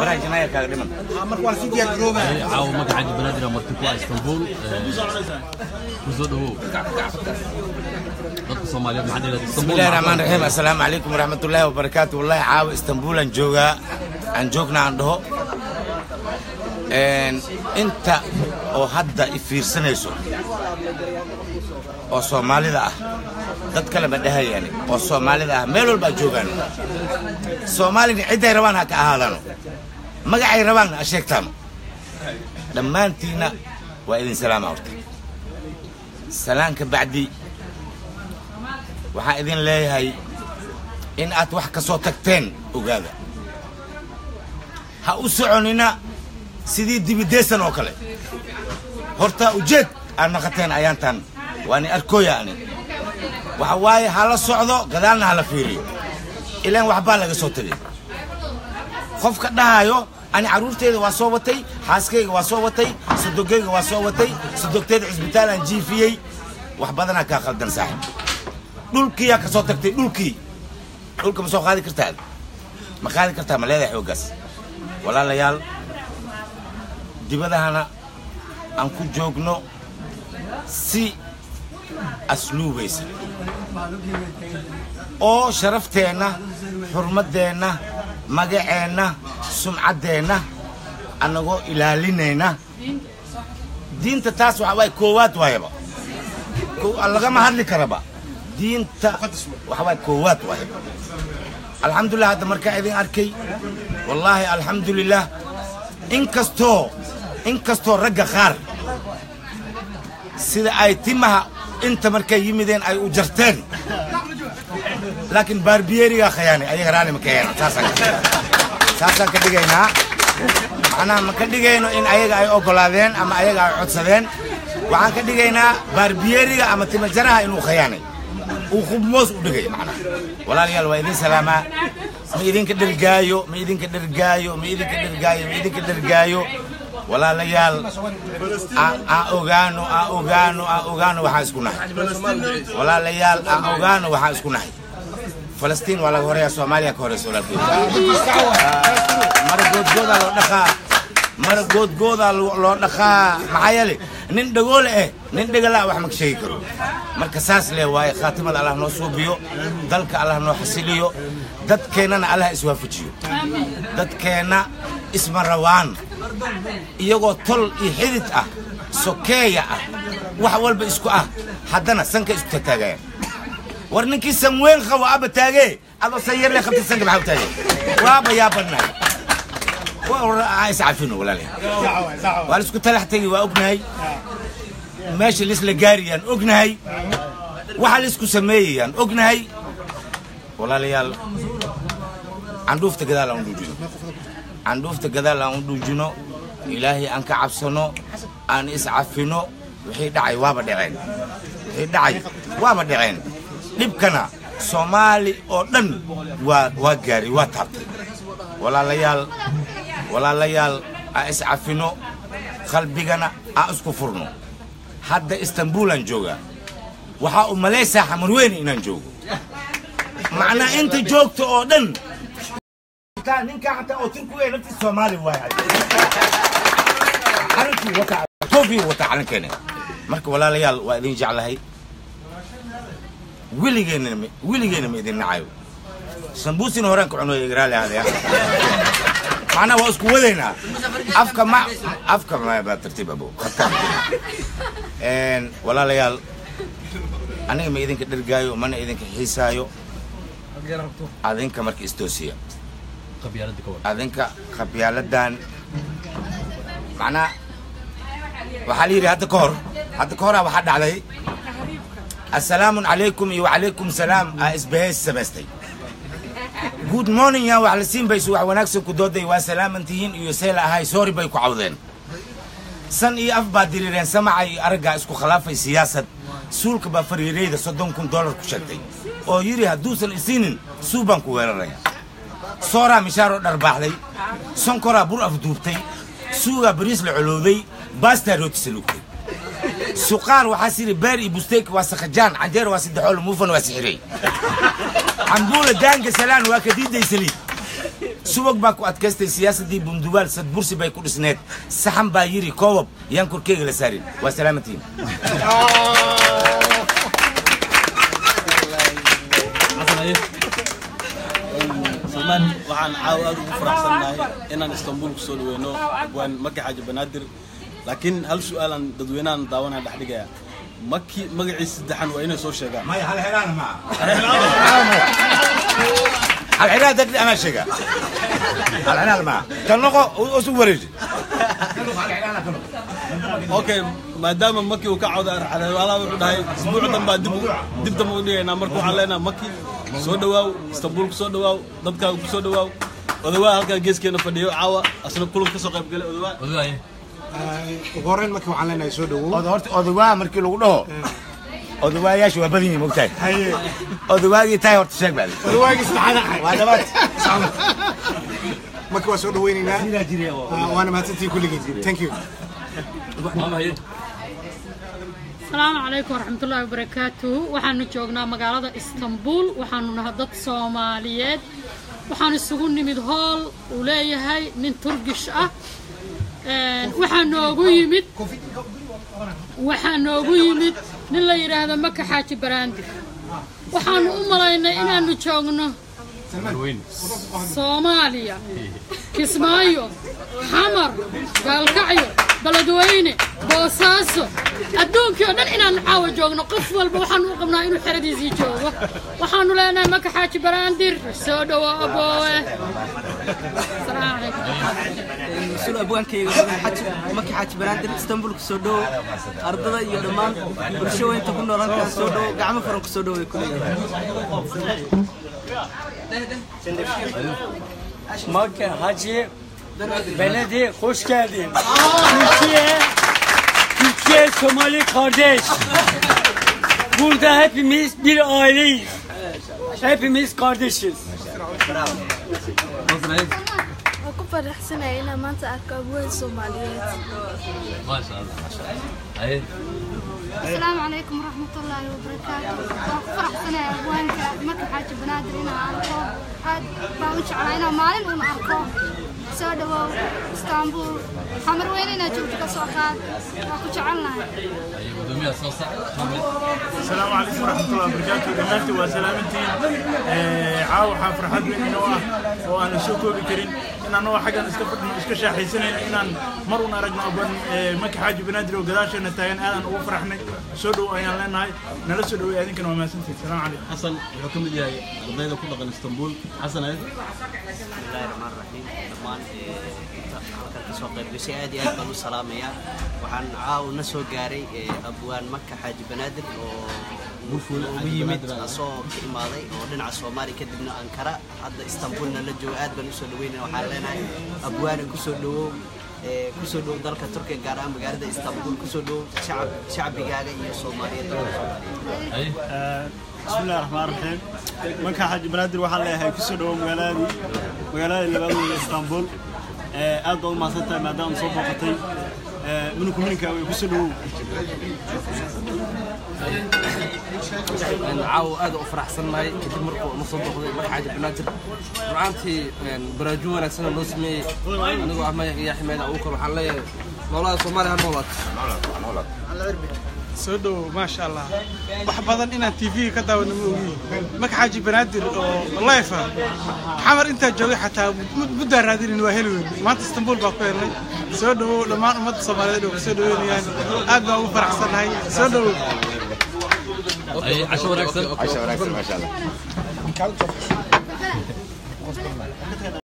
برای جنایت کردیم. آمرکوایی دیگر رو به. عاو متعدد بنادر آمرکوایی استانبول. بزود هو. رقص مالیات معدل استانبول. بسم الله الرحمن الرحیم. السلام علیکم و رحمت الله و برکاته. الله عاو استانبول انجوجا انجوجنا عنده. انت او حدا افیرسنیسو. او سومالی ده. داد کلا بدهایی یعنی. او سومالی ده میلول با جوگان. سومالی نعده روان هک اهالانو. مجاعي ربعنا أشيك تام لما أنتينا وإذن سلام أورتك سلامك بعدي وحائذين ليه هاي إن أتوحك صوتك تين وقاذا هأوسعونينا سيدي دي بديسان وكالي هورتا وجد أرنقتين أيانتان واني أركويا يعني وحواي هلا صعدو قدالنا هلا فيري إلين وحبالك صوتي خوفك دهايو أنا عروتي وصوتي حاسكي وصوتي صدقي وصوتي صدقتي عزبتال أن جي في وحبذنا كاخلدن صاحب دولكي يا كصوتك تي دولكي مسوق هذه كرتال ما خالي كرتال ما ليه حوجس ولا ليال دي بدها أنا أنكو جوجنو سي أسلوبيس أو شرفتنا حرمتنا مجاعنا سمعتنا أنا جو إلى لينا دين تتاسو حواي كوات وهيبة الله جمع هذلي كربا دين وحواي كوات وهيبة الحمد لله هذا مركع ذي أركي والله الحمد لله إنكستو رجع خار سيد أيتمها أنت مركع يمدين أي أجرتين لكن باربيري يا خياني أي غراني مكيان ساسا كديجينا أنا مكديجينا إن أيج أي أكلادين أما أيج أي عطسادين وعن كديجينا باربيري أما تمجرها إنه خياني وخب موس ودقي معنا ولا لي الوالدين سلامة ميدين كدر جايو ولا ليال أوغانو وحاسكونه ولا ليال أوغانو وحاسكونه فلسطين ولا غوريا سوماليا كورس ولا كده مرقود جودا لو نخا معايلي نندقول نندقلا وحمك شيء كرو مركساس لي واي خاتم الله نصوبيو ذلك الله نحسليو دت كينا الله إسوافجيو دت كينا اسم روان يجو طل يحدث سكية وحول بإسكو حدنا سنك إسكو تتاجي ورنكي سموين خو أبا تاجي أبا سير لي 5 سنك معه تاجي وأبا يا بنا وعايز عارفينه ولا ليه وأسكو تلحتي وأجنهي ماشي ليس لجاريا أجنهي وحالسكو سميا أجنهي ولا ليه عندوفت كذا لهم دوجين عندوفت كذا لهم دوجينه إلهي أنك عبسنه أن إسعفنه وحيد عي وابدعين لبكنا سومالي أودن وجاري وتبتي ولا ليال إسعفنه خلبينا أسكفرنه حتى إسطنبول أنجوجا وحاء مليسة حمروين أنجوج معنى أنت جوجت أودن كان إنك حتى أتركوا إلى الصومالي واحد. أنتي وتع توفي وتعلن كنا. مرك ولا ليال وإذن جعل هاي. ويلي جينا إذن نعيو. سنبوسين هورانك عنو يجرالي هذا. معنا واسكو ولينا. أفكر ما بترتيب أبو. ولا ليال. أنا ما إذن كدر جايو ما أنا إذن كحيسايو. أذن كمرك استوسيا. أذنك خبيالة دان معنا وحاليري هاد كور وحد علي السلام عليكم وعليكم سلام أسبهي السبستي Good morning يا وحلسين بيسو وعناكسو كدودي وسلامنتين يوسيلا هاي سوري بيكو عوضين سن اي افبا ديريرين سمعي ارقا اسكو خلافي سياسة سولك بفريري دا $100 كشكتي او يري هدوس الاسينين سوبان كويررين صورة مشارو نرباحلي سنكورا بور افدوبتي سوغا بريس العلوذي باستا روتس لوكي سوقار وحاسيري باري بوستيك واسخجان عندير واسدحول موفن واسحري عمبولة دانجا سلان واكديد ديسلي سوق باكو اتكستي سياسة دي بندوال سد بورسي بايكو سنات سحن بايري كوب ينكر كيغل سارين وسلامتين waxaan aad ugu faraxsanahay inaan Istanbul ku soo dhaweeyno waan magaca Banaadir laakiin hal su'aal aan dadweynaha daawanahay dhex dhigaya markii magaciisa saddexan waa inay soo sheegaan may hal helaan ma hal helaan dad ana sheega hal helaan ma tanqo usoo wareej hal helaan kanu okay maadaama markii uu ka cawda arxalay walaa wuxuu dhahay isbuucdan baa dib dam u dhigayna markuu caleena markii soo dhawaaw Istanbul ku soo dhawaaw dadka ku soo dhawaaw odawaa halka geeskeena fadhiyo caawa asna kulanka soo qayb galay odawaa qoreen markii waxaan leenahay soo dhawow odawaa markii lagu dhaho odawaa yaashu waa badin moogtay haye odawaagii taay horta sheeg baa odawaagii saxanahay waa dhabaad saxanahay markii waa soo dhaweynayna sida jiray waana mahadsantii kulligiin thank you السلام عليكم ورحمة الله وبركاته وحنو جوغنا مقالة إسطنبول وحنو نهضت صوماليات وحنو السجون من هول ولاية هاي من تركيش وحنو قيمت من لا يرى هذا مكة حاجة براندي وحنو أمرينا إنا نجوغنا صوماليا كسمايو حمر قالكعيو بلدويني بوساسو أدونكيو نحن نحاول جوغنا قفوا البوحان وقمنا إنو حرديزي جوغو وحانو لنا مكا حاجي براندير سودو وابوه السلام عليكم سولو أبوان كي مكا حاجي براندير إسطنبول كسودو أرضا يرمان برشوين تكون رانكا سودو قعما فرنك سودو يكون مكا حاجي Belediye hoş geldin. Türkiye Somali kardeş. Burada hepimiz bir aileyiz. Hepimiz kardeşiz. Aku faraxsanahay inaan maanta arko abwaan Soomaaliyeed. Maashallah maashallah. Assalamu alaykum wa rahmatullahi wa barakatuh. Aku faraxsanahay abwaanka marka Xaaji Banaadir inaan arko. Aad baan u jeclahay inaan maalin uun arko. Soo dhawow Istanbul. Xamar weyn inaad joogto ka soo qaad. Waan ku jecelnahay. Ayay gudoomiyaha soo saar. Assalamu alaykum wa rahmatullahi wa barakatuh. Dhammaantiin waa salaamantiin. Caawa waxaan farxad weyn inoo ah oo aan soo koobi karin. أنا واحد إسكشة حسنا إن مرنا رجنا أبن مك حاجة بنادر وقداش نتاين أنا وفرحنا سلوا أيام لنا نرسلوا يعني كنا ما سنتي سلام عليك حسن الحكم الجاي ضيّد كل غن إسطنبول حسن هذا بسم الله الرحمن الرحيم طبعاً حركة سوق بسيادي أقبل السلام يا وحن عاو نسوا جاري أبوان مك حاجة بنادر ويمد أصوب إماري ودنا عصوماري كدبنا أنكرة حتى إسطنبول نلجوا آدم نسلوين وحالنا أبوان كسلو ذلك تركيا قرام بقارد إسطنبول كسلو شعب قارئ صومالي بسم الله الرحمن الرحيم من كحاج بنادر وحالها كسلو مغلالي اللي بقول إسطنبول أقول ما صدق مدام صوبقتي منكم منك كسلو عاو هذا أفرح سناي كتير مرقو مصدق ما حاجة بنادر رعانتي برجونا سنة نسمي أنا جو عمي يا حماد أوكر وحلاي نولات ومال هالنولات نولات العربي سودو ما شاء الله بحبذا إن التيفي كذا ونموي ما حاجة بنادر الله يفهم حمر أنت جوي حتى بدو هذه النواهلوين ما تستنبول باقيرني سودو لما ما تصبر سودو يعني هذا أفرح سناي سودو عشورك ما شاء الله